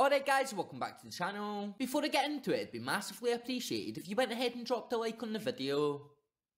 Alright guys, welcome back to the channel. Before I get into it, it'd be massively appreciated if you went ahead and dropped a like on the video.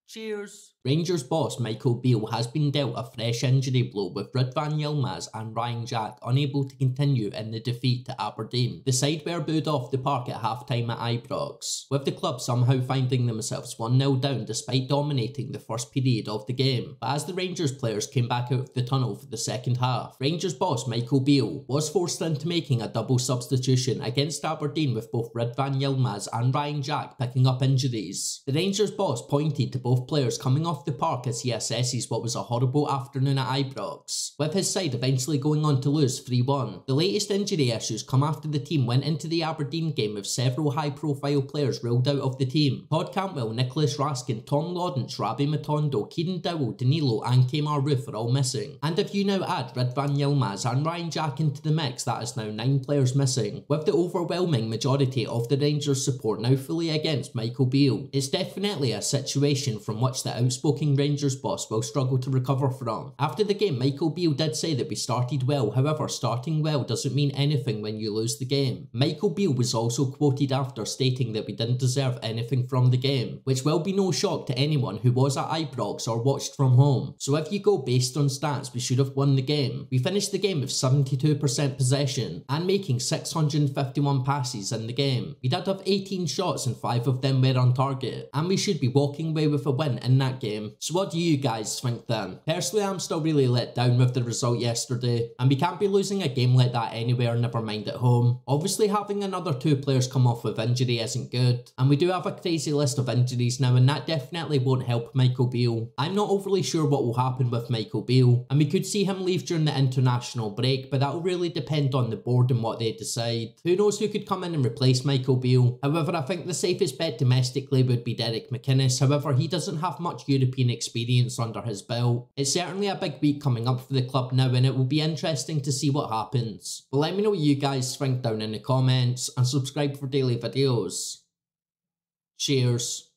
Cheers. Rangers boss Michael Beale has been dealt a fresh injury blow with Ridvan Yilmaz and Ryan Jack unable to continue in the defeat to Aberdeen. The side were booed off the park at half-time at Ibrox, with the club somehow finding themselves 1-0 down despite dominating the first period of the game. But as the Rangers players came back out of the tunnel for the second half, Rangers boss Michael Beale was forced into making a double substitution against Aberdeen, with both Ridvan Yilmaz and Ryan Jack picking up injuries. The Rangers boss pointed to both players coming off the park as he assesses what was a horrible afternoon at Ibrox, with his side eventually going on to lose 3-1. The latest injury issues come after the team went into the Aberdeen game with several high profile players ruled out of the team. Todd Cantwell, Nicholas Raskin, Tom Laudence, Rabbi Matondo, Keenan Dowell, Danilo and Kemar Ruth are all missing. And if you now add Ridvan Yilmaz and Ryan Jack into the mix, that is now 9 players missing, with the overwhelming majority of the Rangers support now fully against Michael Beale. It's definitely a situation from which the outspoken Rangers boss will struggle to recover from. After the game, Michael Beale did say that we started well, however starting well doesn't mean anything when you lose the game. Michael Beale was also quoted after stating that we didn't deserve anything from the game, which will be no shock to anyone who was at Ibrox or watched from home. So if you go based on stats, we should have won the game. We finished the game with 72% possession and making 651 passes in the game. We did have 18 shots and 5 of them were on target, and we should be walking away with a win in that game. So what do you guys think then? Personally, I'm still really let down with the result yesterday, and we can't be losing a game like that anywhere, never mind at home. Obviously having another 2 players come off with injury isn't good, and we do have a crazy list of injuries now, and that definitely won't help Michael Beale. I'm not overly sure what will happen with Michael Beale, and we could see him leave during the international break, but that'll really depend on the board and what they decide. Who knows who could come in and replace Michael Beale. However, I think the safest bet domestically would be Derek McInnes. However, he doesn't have much European experience under his belt. It's certainly a big week coming up for the club now, and it will be interesting to see what happens. But let me know what you guys think down in the comments, and subscribe for daily videos. Cheers.